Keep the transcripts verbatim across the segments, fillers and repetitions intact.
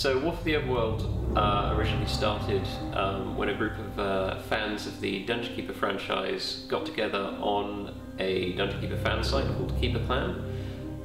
So War for the Overworld uh, originally started um, when a group of uh, fans of the Dungeon Keeper franchise got together on a Dungeon Keeper fan site called Keeper Clan,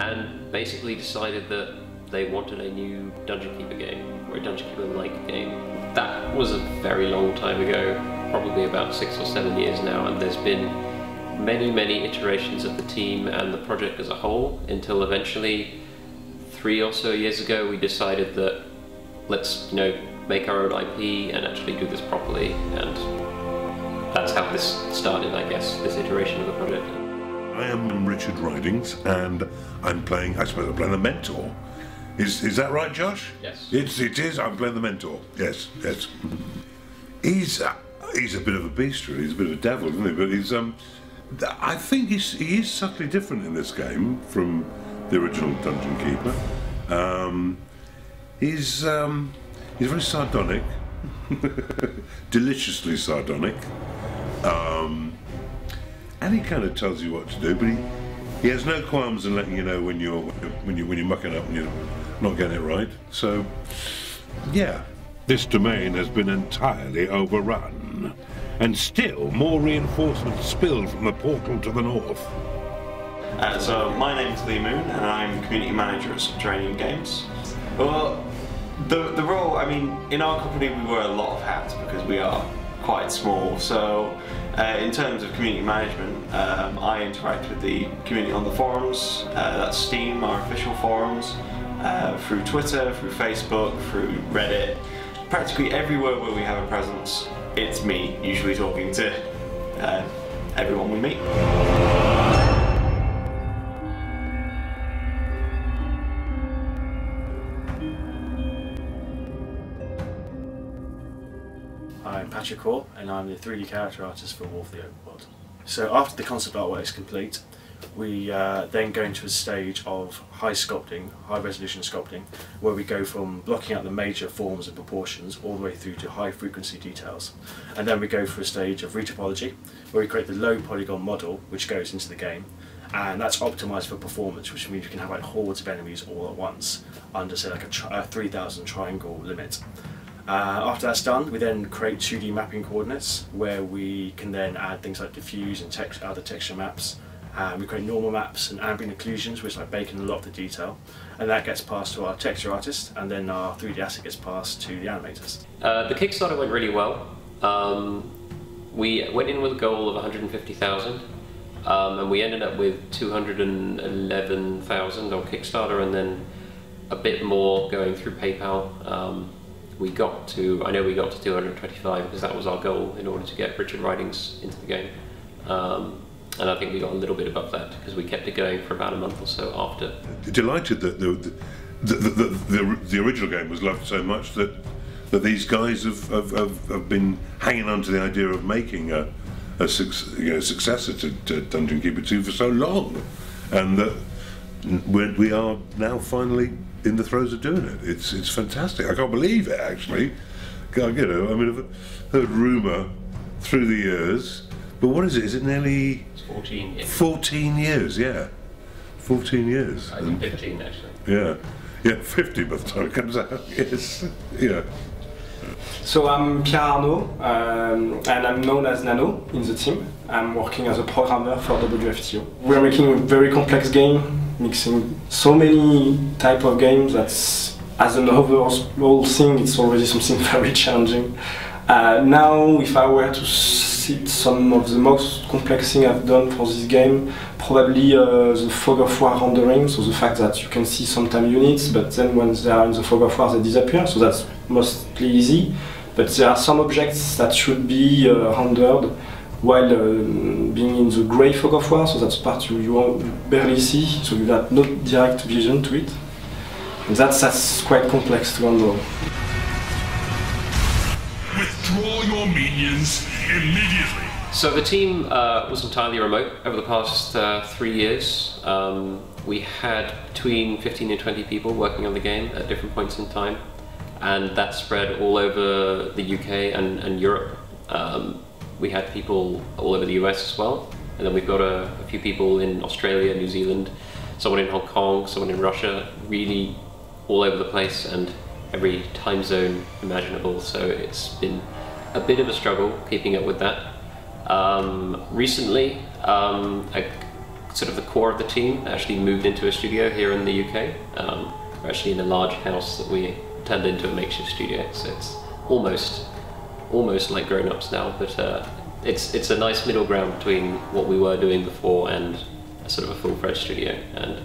and basically decided that they wanted a new Dungeon Keeper game, or a Dungeon Keeper-like game. That was a very long time ago, probably about six or seven years now, and there's been many, many iterations of the team and the project as a whole, until eventually, three or so years ago, we decided that let's, you know, make our own I P and actually do this properly, and that's how this started, I guess, this iteration of the project. I am Richard Ridings, and I'm playing, I suppose I'm playing a mentor. Is, is that right, Josh? Yes. It's, it is. I'm playing the mentor. Yes, yes. He's a, he's a bit of a beast, really. He's a bit of a devil, isn't he? But he's um, I think he's, he is subtly different in this game from the original Dungeon Keeper. Um, he's um, he's very sardonic, deliciously sardonic, um, and he kind of tells you what to do, but he he has no qualms in letting you know when you're when you when you're mucking up and you're not getting it right. So, yeah, this domain has been entirely overrun, and still more reinforcements spill from the portal to the north. Uh, so my name's Lee Moon, and I'm community manager at Subterranean Games. Well, the the role, I mean, in our company we wear a lot of hats because we are quite small. So, uh, in terms of community management, um, I interact with the community on the forums. Uh, that's Steam, our official forums. Uh, through Twitter, through Facebook, through Reddit, practically everywhere where we have a presence, it's me usually talking to uh, everyone we meet. I'm Patrick Hore, and I'm the three D character artist for War for the Overworld. So after the concept artwork is complete, we uh, then go into a stage of high sculpting, high resolution sculpting, where we go from blocking out the major forms and proportions all the way through to high frequency details. And then we go for a stage of retopology, where we create the low polygon model, which goes into the game, and that's optimized for performance, which means you can have like hordes of enemies all at once, under say like a, tri a three thousand triangle limit. Uh, after that's done, we then create two D mapping coordinates, where we can then add things like diffuse and text, other texture maps. Um, we create normal maps and ambient occlusions, which like bake in a lot of the detail, and that gets passed to our texture artist, and then our three D asset gets passed to the animators. Uh, the Kickstarter went really well. Um, we went in with a goal of one hundred fifty thousand, um, and we ended up with two hundred eleven thousand on Kickstarter, and then a bit more going through PayPal. Um, we got to, I know we got to two hundred twenty-five because that was our goal in order to get Richard Ridings into the game. Um, And I think we got a little bit above that because we kept it going for about a month or so after. Delighted that the the the, the, the, the original game was loved so much that that these guys have have, have, have been hanging on to the idea of making a a you know, successor to, to Dungeon Keeper two for so long, and that we're, we are now finally in the throes of doing it. It's it's fantastic. I can't believe it actually. You know, I mean, I've heard rumour through the years. But what is it? Is it nearly fourteen years? Fourteen years, yeah, fourteen years. I think fifteen actually. Yeah, yeah, fifty by the time it comes out. Yes, yeah. So I'm Pierre Arnaud, um, and I'm known as Nano in the team. I'm working as a programmer for W F T O. We're making a very complex game, mixing so many type of games that, as an overall thing, it's already something very challenging. Uh, now, if I were to see some of the most complex thing I've done for this game, probably uh, the fog of war rendering, so the fact that you can see sometimes units, but then when they are in the fog of war they disappear, so that's mostly easy. But there are some objects that should be uh, rendered while uh, being in the grey fog of war, so that's part you, you barely see, so you have no direct vision to it. And that's, that's quite complex to handle. Withdraw your minions immediately. So the team uh, was entirely remote over the past uh, three years. Um, we had between fifteen and twenty people working on the game at different points in time, and that spread all over the U K and, and Europe. Um, we had people all over the U S as well, and then we've got a, a few people in Australia, New Zealand, someone in Hong Kong, someone in Russia, really all over the place. And every time zone imaginable, so it's been a bit of a struggle keeping up with that. Um, recently, um, a, sort of the core of the team actually moved into a studio here in the U K. Um, we're actually in a large house that we turned into a makeshift studio, so it's almost almost like grown-ups now, but uh, it's, it's a nice middle ground between what we were doing before and a sort of a full-fledged studio. And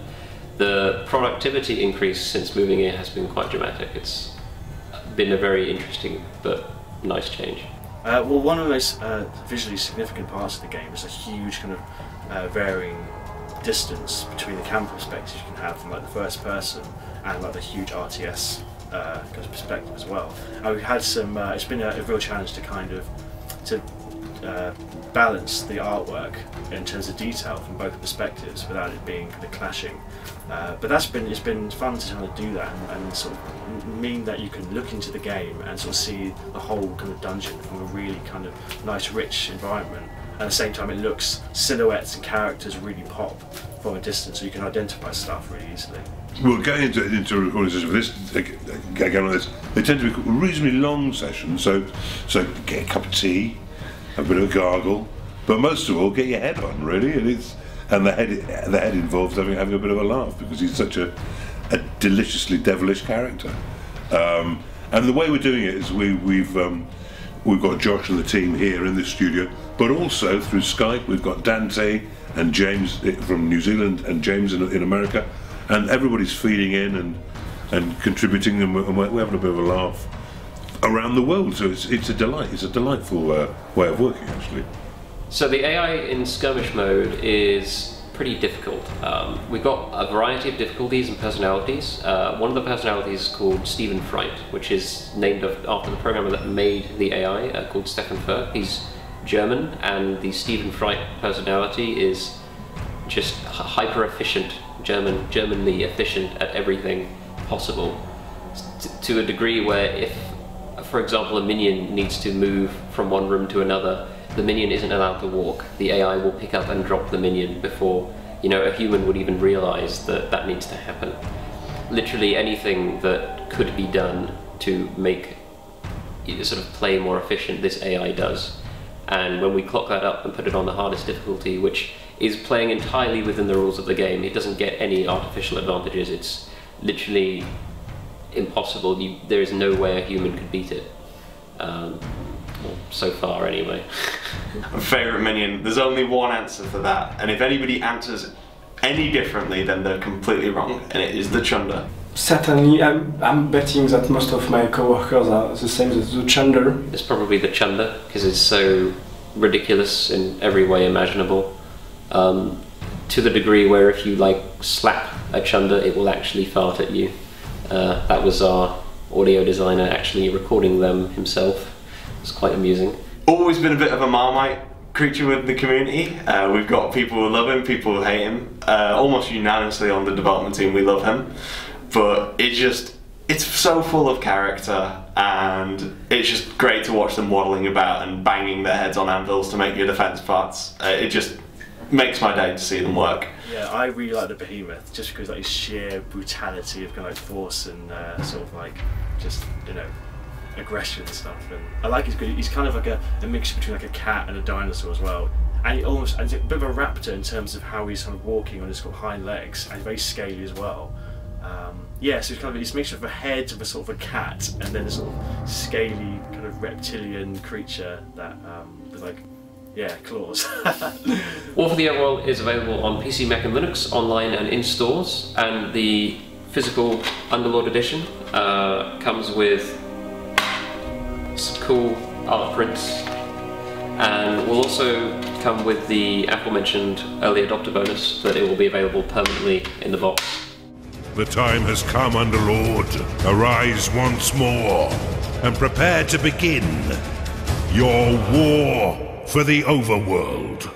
the productivity increase since moving here has been quite dramatic. It's been a very interesting but nice change. Uh, well, one of the most uh, visually significant parts of the game is a huge kind of uh, varying distance between the camera perspectives you can have from like the first person and like the huge R T S uh, kind of perspective as well. And we've had some. Uh, it's been a, a real challenge to kind of to uh, balance the artwork in terms of detail from both perspectives without it being kind of clashing. Uh, but that's been it's been fun to kind of do that and, and sort of mean that you can look into the game and sort of see the whole kind of dungeon from a really kind of nice, rich environment. And at the same time, it looks silhouettes and characters really pop from a distance, so you can identify stuff really easily. Well, going into into organization for this, again like this, they tend to be reasonably long sessions. So, so get a cup of tea, a bit of a gargle, but most of all, get your head on really, and it's. And the head, the head involves having, having a bit of a laugh because he's such a, a deliciously devilish character. Um, and the way we're doing it is we, we've um, we've got Josh and the team here in this studio, but also through Skype we've got Dante and James from New Zealand and James in, in America, and everybody's feeding in and and contributing, and we're, we're having a bit of a laugh around the world. So it's it's a delight. It's a delightful uh, way of working actually. So the A I in skirmish mode is pretty difficult. Um, we've got a variety of difficulties and personalities. Uh, one of the personalities is called Stephen Freit, which is named after the programmer that made the A I, uh, called Stefan Furr. He's German, and the Stephen Freit personality is just hyper-efficient, German, Germanly efficient at everything possible, T to a degree where if, for example, a minion needs to move from one room to another, the minion isn't allowed to walk. The A I will pick up and drop the minion before, you know, a human would even realize that that needs to happen. Literally anything that could be done to make sort of play more efficient, this A I does. And when we clock that up and put it on the hardest difficulty, which is playing entirely within the rules of the game, it doesn't get any artificial advantages. It's literally impossible. You, there is no way a human could beat it. Um, So far, anyway. My favourite minion. There's only one answer for that, and if anybody answers any differently, then they're completely wrong, and it is the Chunder. Certainly, I'm, I'm betting that most of my co-workers are the same as the Chunder. It's probably the Chunder, because it's so ridiculous in every way imaginable. Um, to the degree where if you, like, slap a Chunder, it will actually fart at you. Uh, that was our audio designer actually recording them himself. It's quite amusing. Always been a bit of a Marmite creature with the community. Uh, we've got people who love him, people who hate him. Uh, almost unanimously on the development team we love him. But it's just, it's so full of character, and it's just great to watch them waddling about and banging their heads on anvils to make your defense parts. Uh, it just makes my day to see them work. Yeah, I really like the Behemoth, just because like his sheer brutality of kind of like, force and uh, sort of like, just, you know, aggression and stuff, and I like his good. He's kind of like a, a mixture between like a cat and a dinosaur as well, and he almost and he's a bit of a raptor in terms of how he's kind of walking on his sort of hind legs, and he's very scaly as well. Um, yeah, so he's kind of he's a mixture of a head of a sort of a cat, and then a sort of scaly kind of reptilian creature that um, was like. Yeah, claws. War for the Overworld is available on P C, Mac and Linux, online and in stores, and the physical Underlord edition uh, comes with cool art prints, and will also come with the aforementioned early adopter bonus that it will be available permanently in the box. The time has come, Underlord. Arise once more and prepare to begin your war for the Overworld.